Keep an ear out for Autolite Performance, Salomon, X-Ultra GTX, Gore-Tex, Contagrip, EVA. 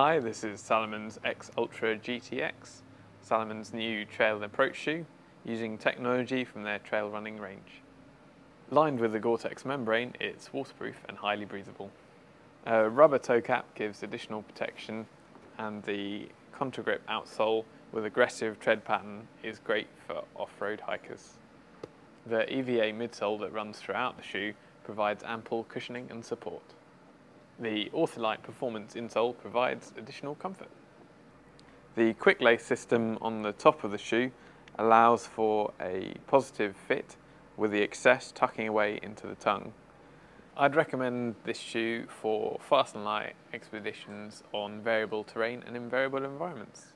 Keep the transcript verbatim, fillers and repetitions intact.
Hi, this is Salomon's X-Ultra G T X, Salomon's new trail and approach shoe, using technology from their trail running range. Lined with a Gore-Tex membrane, it's waterproof and highly breathable. A rubber toe cap gives additional protection, and the Contagrip outsole with aggressive tread pattern is great for off-road hikers. The E V A midsole that runs throughout the shoe provides ample cushioning and support. The Autolite Performance insole provides additional comfort. The quick lace system on the top of the shoe allows for a positive fit with the excess tucking away into the tongue. I'd recommend this shoe for fast and light expeditions on variable terrain and in variable environments.